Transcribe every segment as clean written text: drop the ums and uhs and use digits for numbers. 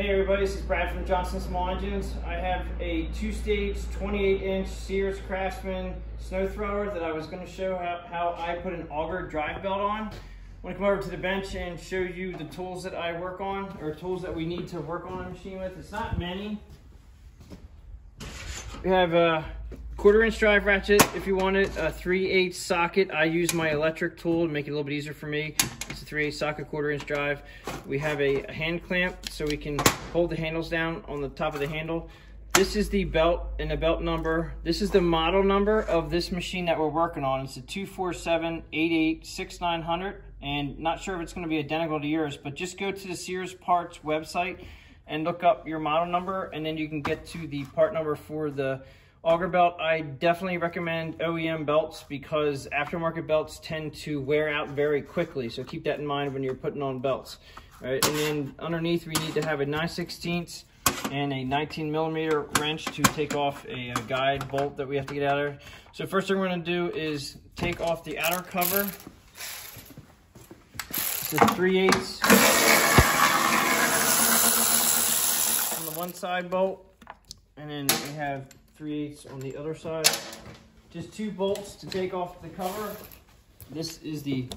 Hey everybody, this is Brad from Johnson's Small Engines. I have a two-stage 28-inch Sears Craftsman snow thrower that I was going to show how I put an auger drive belt on. I'm going to come over to the bench and show you the tools that I work on, or tools that we need to work on a machine with. It's not many. We have a 1/4-inch drive ratchet if you want it, a 3/8 socket. I use my electric tool to make it a little bit easier for me. It's a 3/8 socket 1/4-inch drive. We have a hand clamp so we can hold the handles down on the top of the handle. This is the belt and the belt number. This is the model number of this machine that we're working on. It's a 247.886900, and not sure if it's going to be identical to yours, but just go to the Sears Parts website and look up your model number, and then you can get to the part number for the auger belt. I definitely recommend OEM belts because aftermarket belts tend to wear out very quickly, so keep that in mind when you're putting on belts. All right, and then underneath we need to have a 9/16 and a 19mm wrench to take off a guide bolt that we have to get out of there. So first thing we're going to do is take off the outer cover. It's a 3/8 on the one side bolt, and then we have 3/8 on the other side. Just two bolts to take off the cover. This is the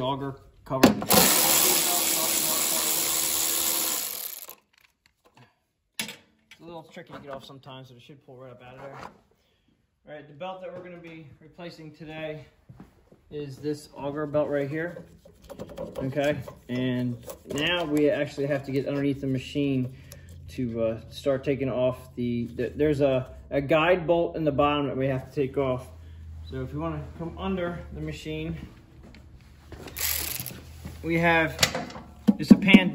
auger cover. It's a little tricky to get off sometimes, but it should pull right up out of there. All right, the belt that we're going to be replacing today is this auger belt right here. Okay, and now we actually have to get underneath the machine to start taking off there's a guide bolt in the bottom that we have to take off. So if you want to come under the machine, we have just a pan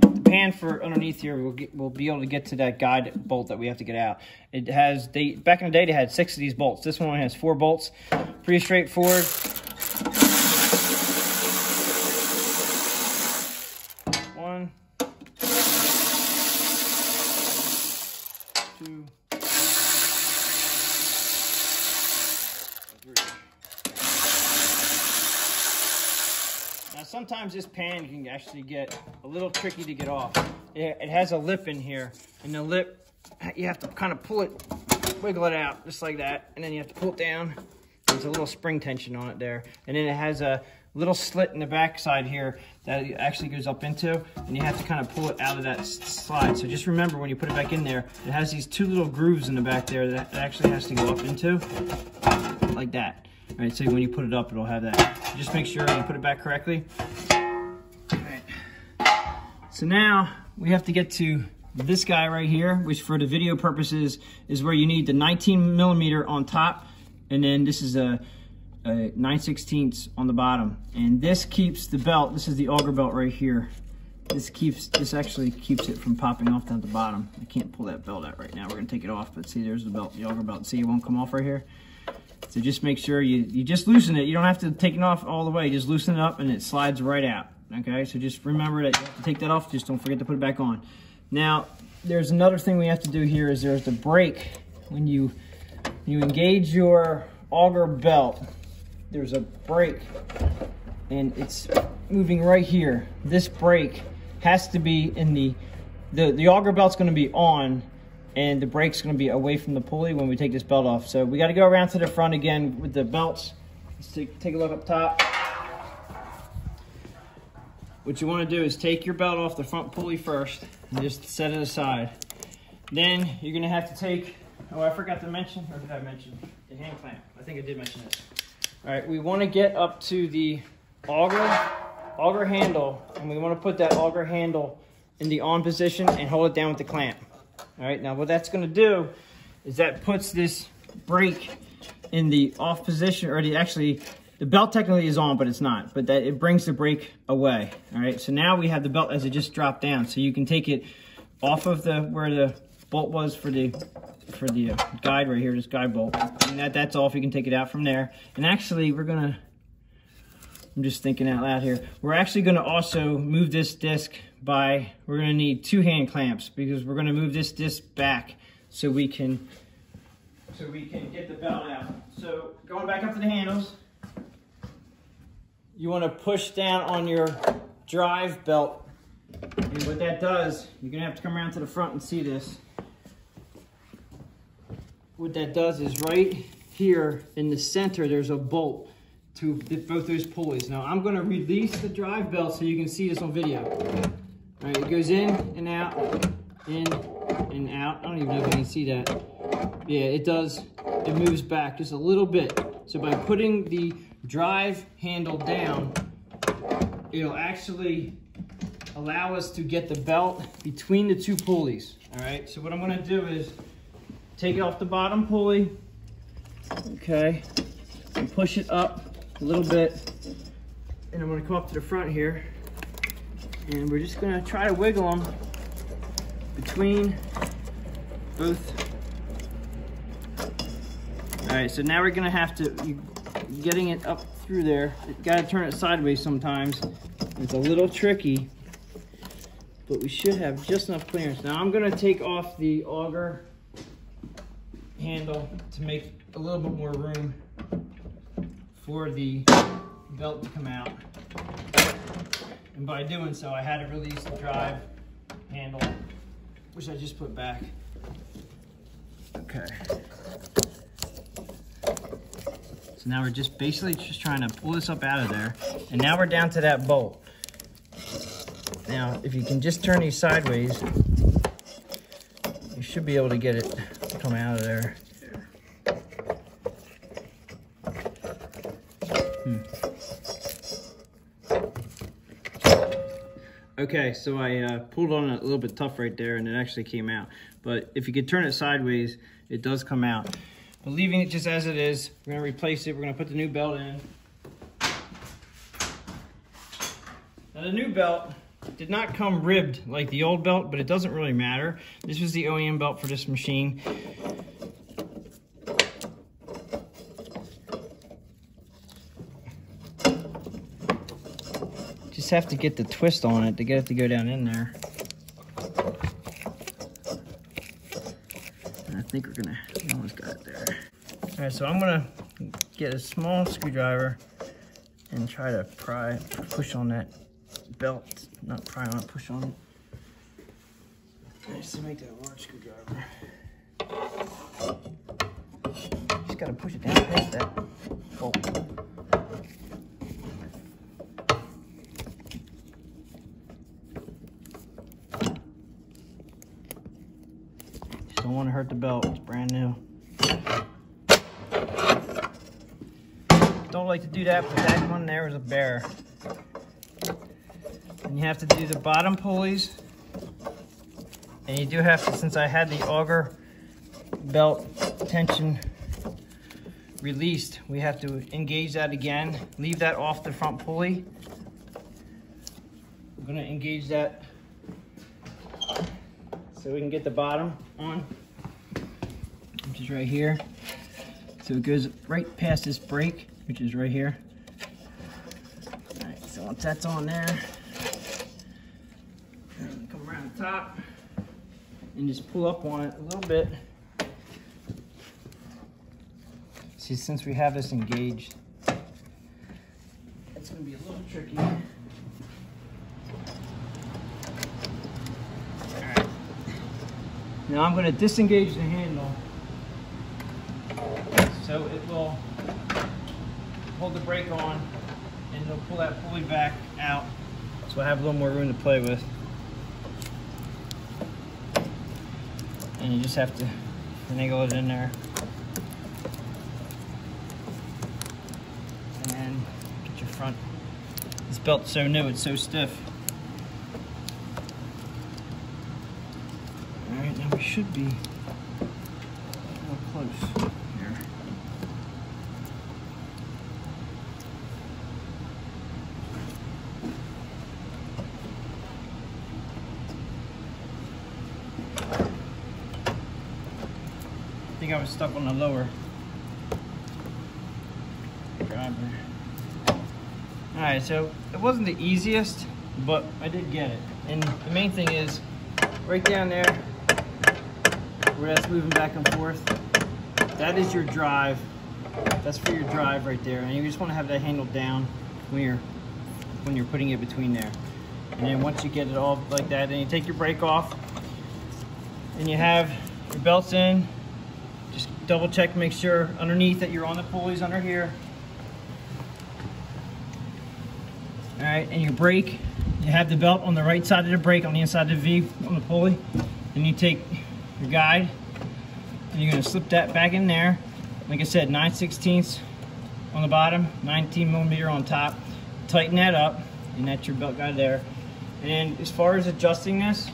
for underneath here. We'll be able to get to that guide bolt that we have to get out. It has, back in the day they had 6 of these bolts. This one only has 4 bolts. Pretty straightforward. Now sometimes this pan can actually get a little tricky to get off. It has a lip in here, and the lip, you have to kind of pull it, wiggle it out just like that, and then you have to pull it down. There's a little spring tension on it there, and then it has a little slit in the back side here that it actually goes up into, and you have to kind of pull it out of that slide. So just remember when you put it back in there, it has these 2 little grooves in the back there that it actually has to go up into, like that. All right, so when you put it up, it'll have that. So just make sure you put it back correctly. All right. So now we have to get to this guy right here, which for the video purposes is where you need the 19mm on top, and then this is a 9/16 on the bottom, and this keeps the belt. This is the auger belt right here. This actually keeps it from popping off down at the bottom. I can't pull that belt out right now. We're gonna take it off, but see, there's the belt, the auger belt. See, it won't come off right here. So just make sure you just loosen it. You don't have to take it off all the way. Just loosen it up, and it slides right out. Okay, so just remember that you have to take that off. Just don't forget to put it back on. Now, there's another thing we have to do here is there's the brake. When you engage your auger belt, there's a brake, and it's moving right here. This brake has to be in the auger belt's going to be on, and the brake's going to be away from the pulley when we take this belt off. So we got to go around to the front again with the belts. Let's take a look up top. What you want to do is take your belt off the front pulley first and just set it aside. Then you're going to have to take, oh, I forgot to mention, or did I mention the hand clamp? I think I did mention this. All right, we want to get up to the auger handle, and we want to put that auger handle in the on position and hold it down with the clamp. All right, now what that's going to do is that puts this brake in the off position, or the belt technically is on, but it's not, but that it brings the brake away. All right, so now we have the belt as it just dropped down, so you can take it off of where the bolt was for the guide right here, this guide bolt, and that's off. You can take it out from there. And actually, I'm just thinking out loud here. We're actually going to also move this disc we're going to need 2 hand clamps, because we're going to move this disc back so we can get the belt out. So going back up to the handles, you want to push down on your drive belt And what that does, you're gonna have to come around to the front and see this. What that does is right here in the center, there's a bolt to both those pulleys. Now I'm gonna release the drive belt so you can see this on video. All right, it goes in and out, in and out. I don't even know if you can see that. Yeah, it does. It moves back just a little bit. So by putting the drive handle down, it'll actually allow us to get the belt between the two pulleys. All right, so what I'm gonna do is take off the bottom pulley, okay, and push it up a little bit. And I'm gonna come up to the front here, and we're just gonna try to wiggle them between both. All right, so now we're gonna have to, getting it up through there, you gotta turn it sideways sometimes. It's a little tricky, but we should have just enough clearance. Now I'm gonna take off the auger handle to make a little bit more room for the belt to come out. And by doing so, I had to release the drive handle, which I just put back. Okay. So now we're just basically just trying to pull this up out of there. And now we're down to that bolt. Now, if you can just turn these sideways, you should be able to get it to come out of there. Okay, so I pulled on it a little bit tough right there, and it actually came out. But if you could turn it sideways, it does come out. But leaving it just as it is, we're gonna replace it. We're gonna put the new belt in. Now the new belt did not come ribbed like the old belt, but it doesn't really matter. This was the OEM belt for this machine. Just have to get the twist on it to get it to go down in there. And I think we're gonna, we almost got it there. All right, so I'm gonna get a small screwdriver and try to pry, push on that belt. Not pry on it, push on it. I just make that a large screwdriver. Just gotta push it down past that bolt. Don't want to hurt the belt, it's brand new. Don't like to do that, but that one there was a bear. And you have to do the bottom pulleys. And you do have to, since I had the auger belt tension released, we have to engage that again. Leave that off the front pulley. I'm gonna engage that so we can get the bottom on, which is right here. So it goes right past this brake, which is right here. All right, so once that's on there, come around the top and just pull up on it a little bit. See, since we have this engaged, it's gonna be a little tricky. Now I'm going to disengage the handle so it will hold the brake on and it'll pull that pulley back out, so I have a little more room to play with. And you just have to finagle it in there and then get your front. This belt's so new, it's so stiff. Should be more close here. I think I was stuck on the lower driver. All right, so it wasn't the easiest, but I did get it. And the main thing is right down there, where that's moving back and forth, that is your drive. That's for your drive right there, and you just want to have that handle down when you're putting it between there. And then once you get it all like that, then you take your brake off and you have your belts in. Just double check, make sure underneath that you're on the pulleys under here. All right, and your brake, you have the belt on the right side of the brake, on the inside of the V on the pulley. Then you take your guide and you're gonna slip that back in there. Like I said, 9/16 on the bottom, 19 millimeter on top. Tighten that up, and that's your belt guide there. And as far as adjusting this,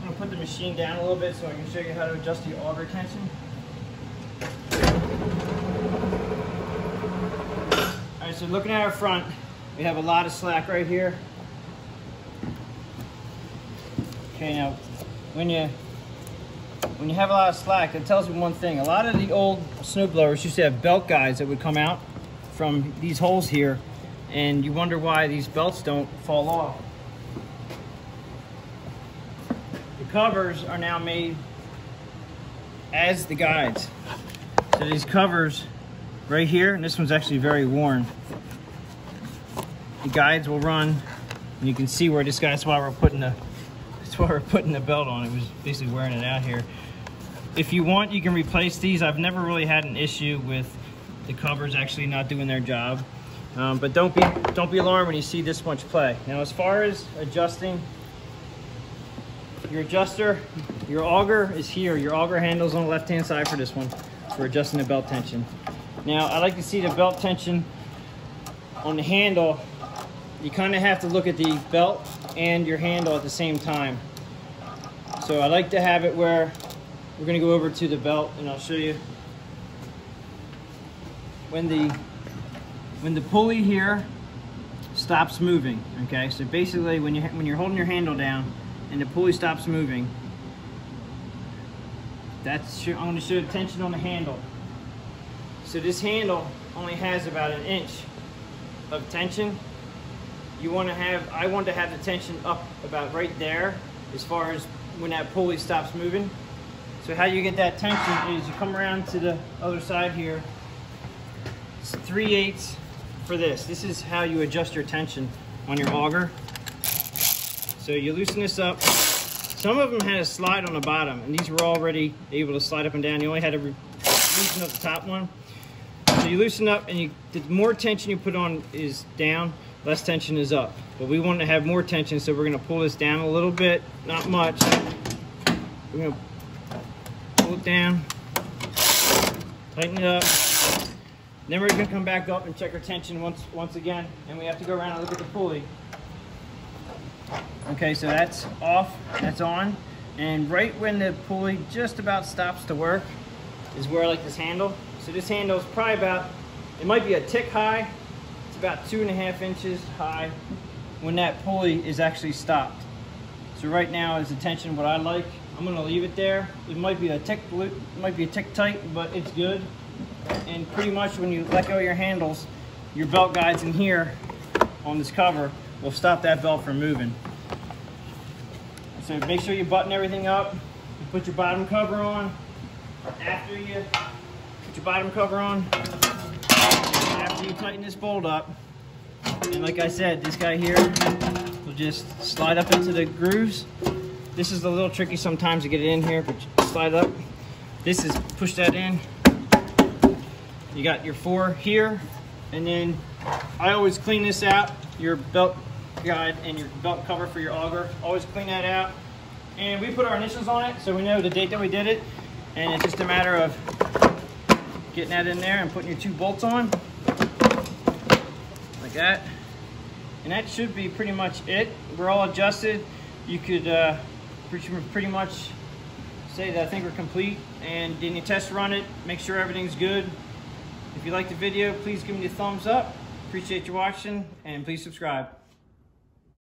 I'm gonna put the machine down a little bit so I can show you how to adjust the auger tension. All right, so looking at our front, we have a lot of slack right here. Okay, now when you have a lot of slack, it tells me one thing. A lot of the old snowblowers used to have belt guides that would come out from these holes here, and you wonder why these belts don't fall off. The covers are now made as the guides. So these covers right here, and this one's actually very worn. The guides will run, and you can see where this guy, that's why we're putting the belt on. It was basically wearing it out here. If you want, you can replace these. I've never really had an issue with the covers actually not doing their job. But don't be alarmed when you see this much play. Now, as far as adjusting your adjuster, your auger is here. Your auger handle's on the left-hand side for this one, for adjusting the belt tension. Now, I like to see the belt tension on the handle. You kind of have to look at the belt and your handle at the same time. So I like to have it where we're gonna go over to the belt, and I'll show you. When the pulley here stops moving, okay? So basically when you're holding your handle down and the pulley stops moving, that's your, I'm gonna show the tension on the handle. So this handle only has about an inch of tension. You want to have, I want to have the tension up about right there as far as when that pulley stops moving. So how you get that tension is you come around to the other side here. It's 3/8 for this. This is how you adjust your tension on your auger. So you loosen this up. Some of them had a slide on the bottom, and these were already able to slide up and down. You only had to loosen up the top one. So you loosen up, and the more tension you put on is down, less tension is up. But we want to have more tension, so we're going to pull this down a little bit, not much. We're going to pull it down, tighten it up. Then we're going to come back up and check our tension once again, and we have to go around and look at the pulley. Okay, so that's off, that's on. And right when the pulley just about stops to work is where I like this handle. So this handle is probably about, it might be a tick high, about 2.5 inches high when that pulley is actually stopped. So right now is the tension what I like. I'm gonna leave it there. It might be a tick loop, it might be a tick tight, but it's good. And pretty much when you let go of your handles, your belt guides in here on this cover will stop that belt from moving. So make sure you button everything up. You put your bottom cover on. After you put your bottom cover on, you tighten this bolt up, and like I said, this guy here will just slide up into the grooves. This is a little tricky sometimes to get it in here, but slide up. This is push that in. You got your four here, and then I always clean this out, your belt guide and your belt cover for your auger. Always clean that out, and we put our initials on it so we know the date that we did it, and it's just a matter of getting that in there and putting your two bolts on. That, and that should be pretty much it. We're all adjusted. You could pretty much say that I think we're complete, and then you test run it, make sure everything's good. If you like the video, please give me a thumbs up. Appreciate you watching, and please subscribe.